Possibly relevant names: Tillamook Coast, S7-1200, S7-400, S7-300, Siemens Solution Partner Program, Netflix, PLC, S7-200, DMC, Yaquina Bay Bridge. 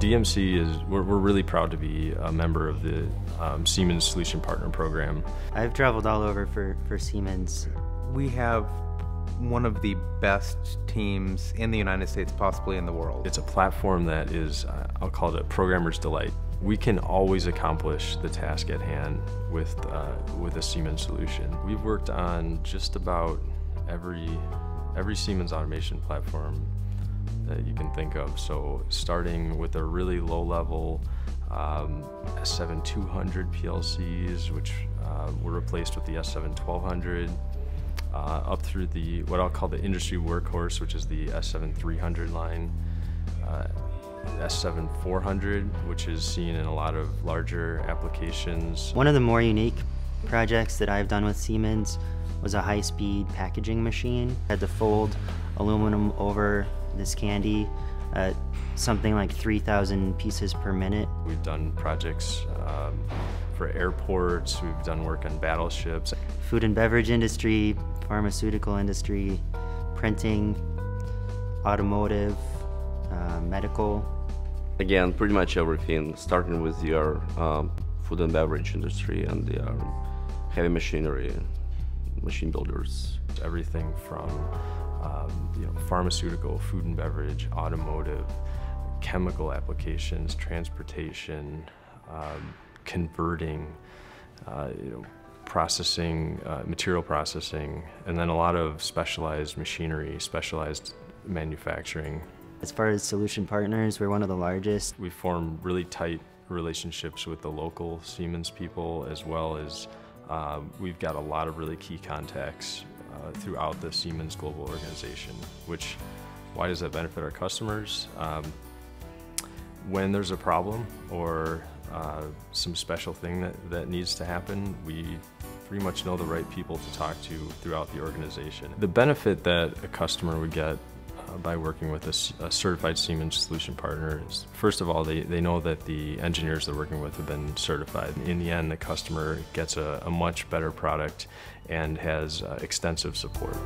DMC is, we're really proud to be a member of the Siemens Solution Partner Program. I've traveled all over for Siemens. We have one of the best teams in the United States, possibly in the world. It's a platform that is, I'll call it a programmer's delight. We can always accomplish the task at hand with a Siemens solution. We've worked on just about every Siemens automation platform that you can think of. So starting with a really low level S7-200 PLCs, which were replaced with the S7-1200, up through the, what I'll call the industry workhorse, which is the S7-300 line, S7-400, which is seen in a lot of larger applications. One of the more unique projects that I've done with Siemens was a high-speed packaging machine. I had to fold aluminum over this candy at something like 3,000 pieces per minute. We've done projects for airports, we've done work on battleships. Food and beverage industry, pharmaceutical industry, printing, automotive, medical. Again, pretty much everything, starting with your food and beverage industry and the heavy machinery, machine builders. Everything from pharmaceutical, food and beverage, automotive, chemical applications, transportation, converting, processing, material processing, and then a lot of specialized machinery, specialized manufacturing. As far as solution partners, we're one of the largest. We form really tight relationships with the local Siemens people, as well as we've got a lot of really key contacts throughout the Siemens global organization. Which, why does that benefit our customers? When there's a problem or some special thing that needs to happen, we pretty much know the right people to talk to throughout the organization. The benefit that a customer would get by working with a certified Siemens solution partner is, first of all, they know that the engineers they're working with have been certified. In the end, the customer gets a much better product and has extensive support.